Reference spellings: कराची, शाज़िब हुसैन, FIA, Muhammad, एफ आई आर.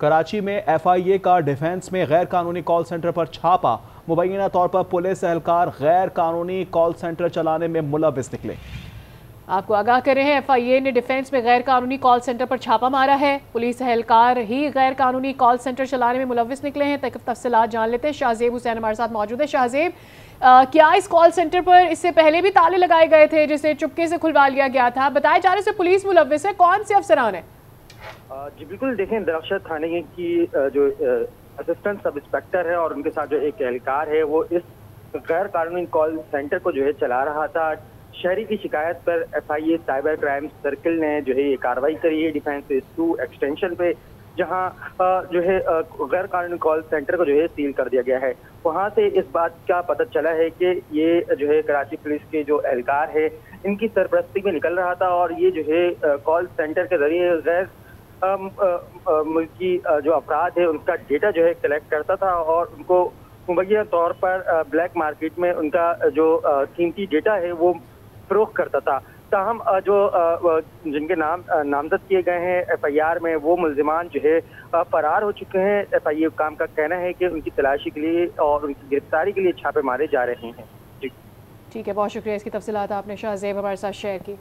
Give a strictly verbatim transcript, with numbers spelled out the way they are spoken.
कराची में F I ए का defence में गैर कानूनी कॉल सेंटर पर छापा। मुबैना तौर पर पुलिस एहलकार गैर कानूनी कॉल सेंटर चलाने में मुलविस निकले। आपको आगाह कर रहे हैं, एफ आई ए ने डिफेंस में गैर कानूनी कॉल सेंटर पर छापा मारा है। पुलिस एहलकार ही गैर कानूनी कॉल सेंटर चलाने में मुलविस निकले हैं। तफसीलात जान लेते हैं, शाज़िब हुसैन हमारे साथ मौजूद है। शाज़िब, क्या इस कॉल सेंटर पर इससे पहले भी ताले लगाए गए थे जिसे चुपके से खुलवा लिया गया था? बताए जाने से पुलिस मुलविस है, कौन से अफसरान है? जी बिल्कुल, देखें दराक्षर थाने की जो असिस्टेंट सब इंस्पेक्टर है और उनके साथ जो एक एहलकार है वो इस गैर कानूनी कॉल सेंटर को जो है चला रहा था। शहरी की शिकायत पर F I A cyber crime circle ने जो है ये कार्रवाई करी है डिफेंस टू एक्सटेंशन पे, जहां जो है गैर कानूनी कॉल सेंटर को जो है सील कर दिया गया है। वहां से इस बात का पता चला है कि ये जो है कराची पुलिस के जो एहलकार है इनकी सरपरस्ती में निकल रहा था और ये जो है कॉल सेंटर के जरिए गैर मुल्की जो अफराद है उनका डेटा जो है कलेक्ट करता था और उनको मुबैया तौर पर ब्लैक मार्केट में उनका जो कीमती डेटा है वो फरोख्त करता था। ताहम जो जिनके नाम नामजद किए गए हैं एफ आई आर में वो मुलजिमान जो है फरार हो चुके हैं। एफ आई ए काम का कहना है कि उनकी तलाशी के लिए और उनकी गिरफ्तारी के लिए छापे मारे जा रहे हैं। जी ठीक है, बहुत शुक्रिया, इसकी तफसीलात आपने शाज़िब हमारे साथ शेयर की।